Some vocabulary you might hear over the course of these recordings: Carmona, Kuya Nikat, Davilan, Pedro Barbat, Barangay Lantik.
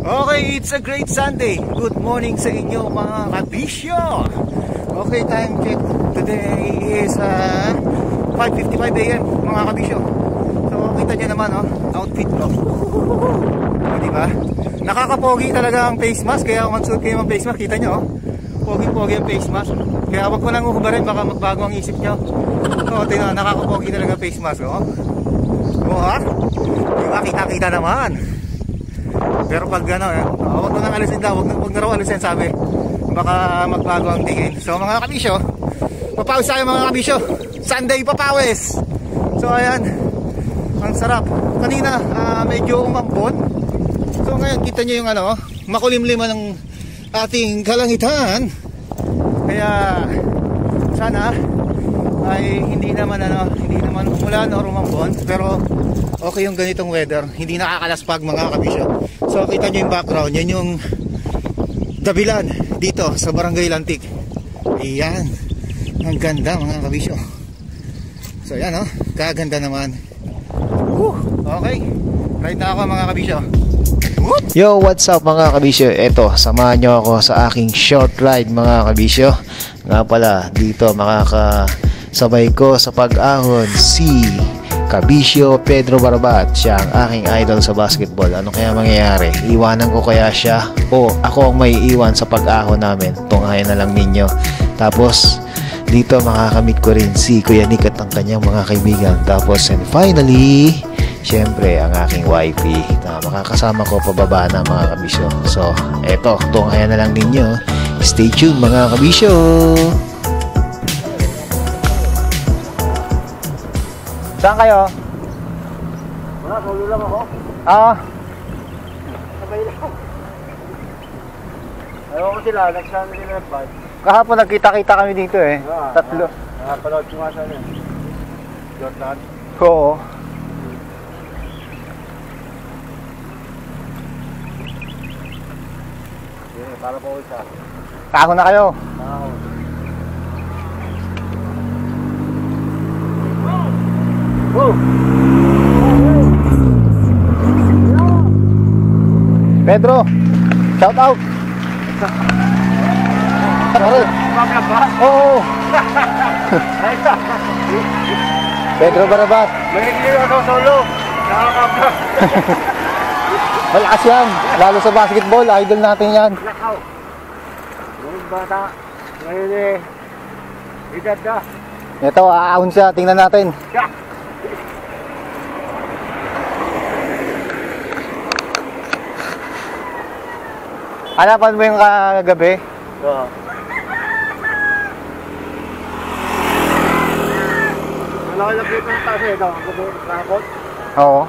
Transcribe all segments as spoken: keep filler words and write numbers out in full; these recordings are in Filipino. Okay, it's a great Sunday. Good morning sa inyo mga kabisyo. Okay, time check today is uh, five fifty-five a m mga kabisyo. So, kita nyo naman, oh, outfit ko. Oh, diba? Nakakapogi talaga ang face mask. Kaya kung magsuot kayo ng face mask, kita nyo, oh, pogi-pogi ang face mask. Kaya wag ko nang uhubarin, baka magbago ang isip nyo. So, tingnan, nakakapogi talaga ang face mask, oh. Oo, ha? Diba, kita-kita naman. Pero pag ano, eh, huwag na nang alisin daw, huwag na, huwag na raw alisin, sabi. Baka magbago ang tingin. So mga kabisyo, papawis tayo mga kabisyo. Sunday papawis. So ayan, ang sarap. Kanina, uh, medyo umambon. So ngayon, kita nyo yung ano, makulimliman ng ating kalangitan. Kaya, sana ay hindi naman ano, hindi naman umulan o umambon. Pero okay yung ganitong weather, hindi nakakalaspag mga kabisyo. So kita nyo yung background, yan yung Davilan dito sa Barangay Lantik. Ayan, ang ganda mga kabisyo. So yan, oh, kaganda naman. Woo! Okay, ride na ako mga kabisyo. Whoop! Yo, what's up mga kabisyo? Eto, samahan nyo ako sa aking short ride mga kabisyo. Nga pala, dito makakasabay ko sa pag-ahon si kabisyo Pedro Barbat. Siya ang aking idol sa basketball. Ano kaya mangyayari? Iwanan ko kaya siya? O ako ang may iwan sa pag-ahon namin? Tunghayan na lang ninyo. Tapos dito makakamit ko rin si Kuya Nikat ang kanyang mga kaibigan. Tapos and finally, siyempre ang aking wifey na makakasama ko pababa na mga kabisyo. So eto, tunghayan na lang ninyo. Stay tuned mga kabisyo. Saan kayo? Wala, solo lang ako. Ah? Sabay lang. Ayaw ko sila, nagsama nila ng bike. Kahapon nagkita-kita kami dito eh. Ah, tatlo. Ah, napanood ko nga saan eh. Jordan? Oo. Sige, para po isa. Tako na kayo. Tako. Woo! Pedro, shout out. Oh. Pedro Barbat. Magiging ako solo. Nakakapag. Malakas yan. Lalo sa basketball, idol natin yan. Lakaw. Yung bata. Ngayon eh. Edad na. Ito, aahon siya. Tingnan natin. Hanapan mo yung kagabi? Oo. Nalakalapit ng taas eh, daw. Nakapot? Oo.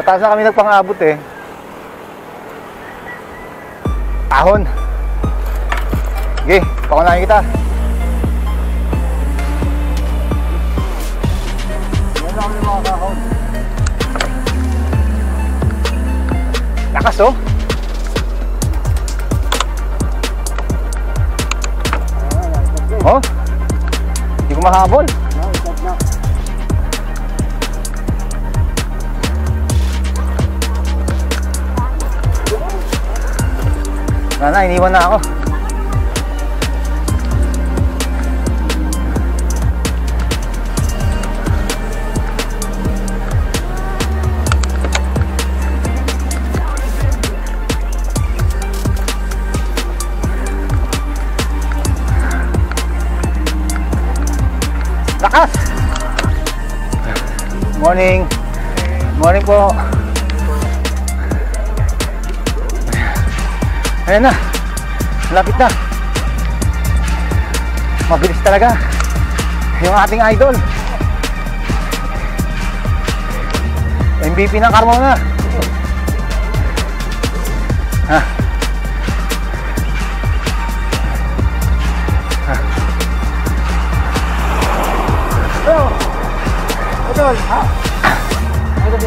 Kataas na kami nagpang-abot eh. Ahon! Sige, pakunahin kita. Yan na kami ng mga kahon. Lakas oh! Oh? Hindi ko mahabol. Wala na, iniwan na ako. Morning. Morning po. Ayan na. Lapit na. Mabilis talaga yung ating idol. M V P ng Carmona. Ha. Ha. Betul, ha? Ada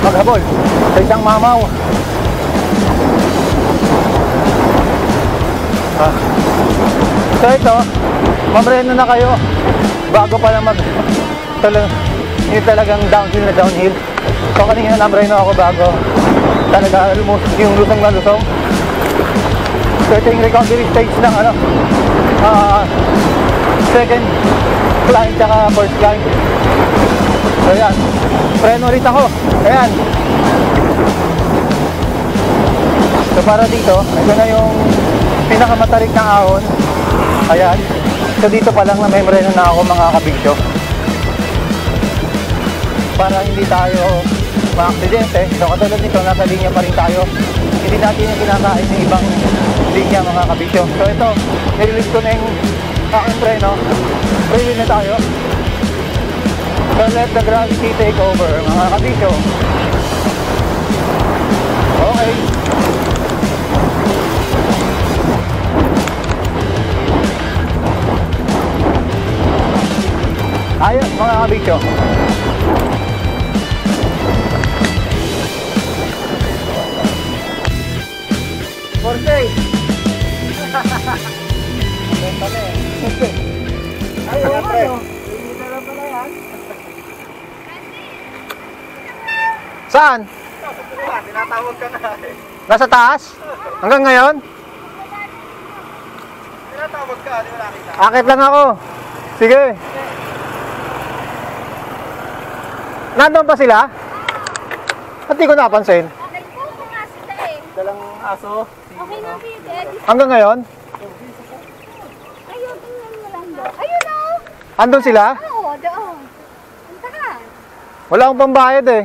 Maghabol. Sa isang mamaw. Ah. So ito, mamreno na kayo bago pala mag talagang yun talagang downhill na downhill. So kanina namreno ako bago talaga almost yung lusong na lusong. So ito yung recovery stage ng ano, uh, second climb tsaka first climb. So yan, preno rin ako. Ayan. So para dito, ito na yung pinakamatarik ng ahon. Ayan. So dito pa lang na may preno na ako mga kabigyo. Para hindi tayo maaksidente. So katulad nito, nasa linya pa rin tayo. Hindi natin yung kinakain ng ibang linya mga kabisyo. So ito, nililis ko na yung aking preno. Preno na tayo. So let the gravity take over mga kabisyo. Okay. Ayos mga kabisyo. Porque ay, wala pre. Hindi na lang pala yan. Saan? Tinatawag ka na eh. Nasa taas? Hanggang ngayon? Tinatawag ka, di wala kita. Akit lang ako. Sige. Nandun pa sila? Ba't di ko napansin? Dalang aso. Okay na, Peter. Hanggang ngayon? Ayun, tingnan mo lang doon. Ayun o! Andun sila? Oo, doon. Punta ka. Wala akong pambayad eh.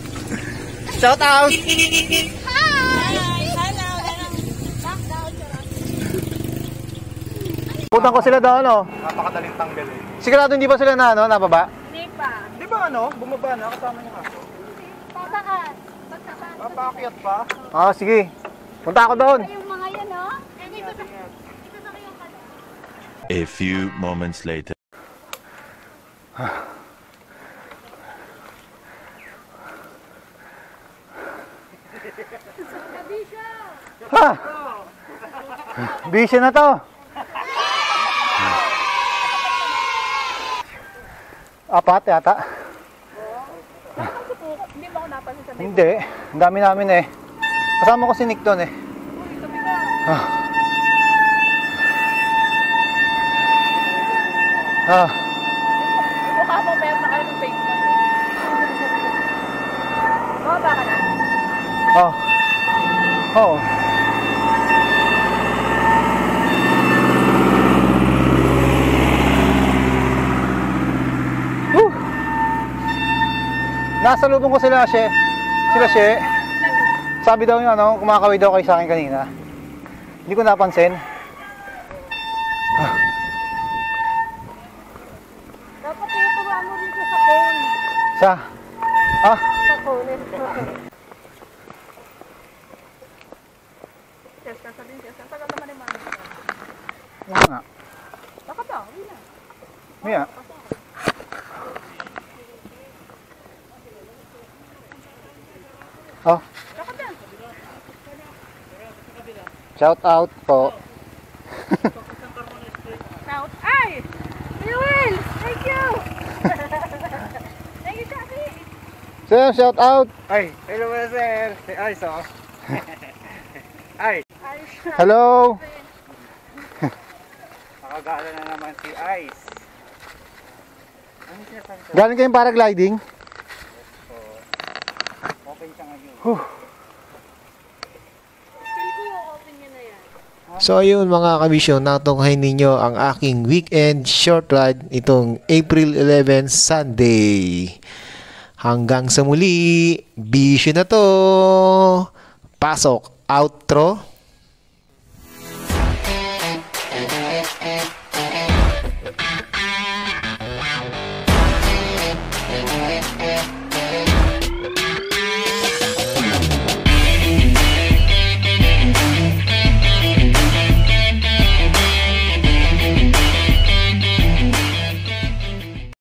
Shout out. Hi. Hello. Shout out. Putang ko sila daw ano. Napakadaling tanggal eh. Sigurado hindi pa sila na ano, nababa? Hindi pa. Di ba ano, bumaba na kasama ng aso. Papakat. Pagtapat. Papakyat pa. Ah, sige. Punta ako doon. A few moments later. Ha! Bisyo na to. Apat yata. Hindi ba ako napansin sa dito? Hindi. Ang dami namin eh. Kasama ko si Nick doon eh. Ah. Ah. Mukha mo mayroon na kayo ng Facebook. Baba ka na? Oh. Oh. Woo! Nasa lubong ko sila, She. Sila, She. Sabi daw niya, ano, kumakaway daw kayo sa akin kanina. Hindi ko napansin. Ah. Dapat kayo tuwa mo rito sa phone. Sa? Ah? Sa phone. Yes, kasabihin siya. Sa tagal naman yung mga nito. Wala nga. Baka daw, hindi na. Mia. Oh. Shout out po. Shout ay! You will! Thank you! Thank you, Chappy! Sir, shout out! Ay! Hello, sir! Ay, so! Ay! Hello! Nakagala na naman si Ice. Galing kayong paragliding? Yes po. Okay siya ngayon. Huh! So ayun mga kabisyo, natunghay ninyo ang aking weekend short ride itong April eleven Sunday. Hanggang sa muli, bisyo na to. Pasok, outro.